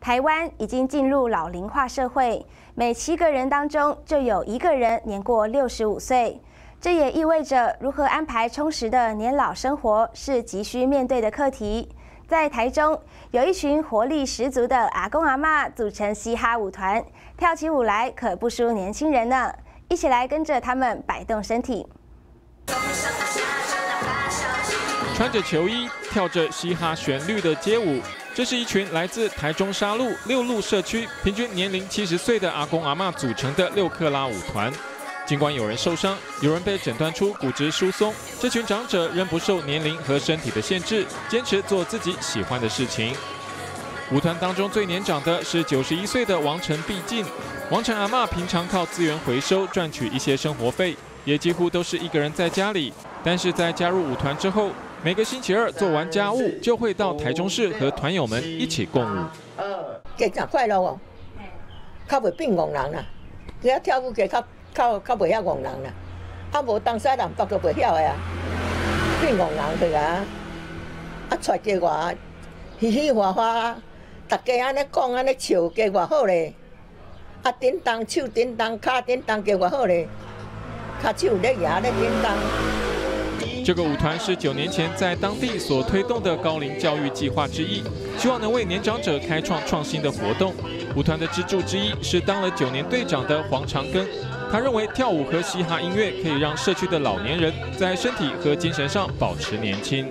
台湾已经进入老龄化社会，每7个人当中就有1个人年过65岁。这也意味着，如何安排充实的年老生活是急需面对的课题。在台中，有一群活力十足的阿公阿嬷组成嘻哈舞团，跳起舞来可不输年轻人呢。一起来跟着他们摆动身体。 穿着球衣，跳着嘻哈旋律的街舞，这是一群来自台中沙鹿6路社区，平均年龄70岁的阿公阿嬷组成的6克拉舞团。尽管有人受伤，有人被诊断出骨质疏松，这群长者仍不受年龄和身体的限制，坚持做自己喜欢的事情。舞团当中最年长的是91岁的王晨毕进。王晨阿嬷平常靠资源回收赚取一些生活费，也几乎都是一个人在家里。但是在加入舞团之后， 每个星期2做完家务，就会到台中市和团友们一起共舞。给较快乐哦，较袂变戆人啦。只要跳舞给较袂遐戆人啦。啊无东西南北都袂晓的啊，变戆人对个啊。啊，带给我嘻嘻哈哈，大家安尼讲安尼笑，给我好咧。啊，叮当手叮当脚叮当，给我好咧。脚手咧牙咧叮当。 这个舞团是9年前在当地所推动的高龄教育计划之一，希望能为年长者开创创新的活动。舞团的支柱之一是当了9年队长的黄长庚，他认为跳舞和嘻哈音乐可以让社区的老年人在身体和精神上保持年轻。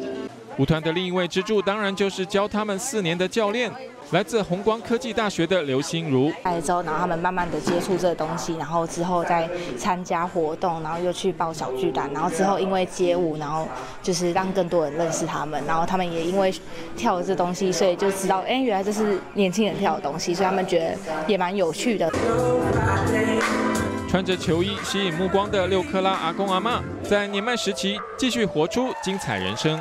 舞团的另一位支柱当然就是教他们4年的教练，来自弘光科技大学的刘心如。来之后，然后他们慢慢的接触这个东西，然后之后再参加活动，然后又去报小巨蛋，然后之后因为街舞，然后就是让更多人认识他们，然后他们也因为跳这东西，所以就知道，哎，原来这是年轻人跳的东西，所以他们觉得也蛮有趣的。 穿着球衣吸引目光的6克拉阿公阿嬷，在年迈时期继续活出精彩人生。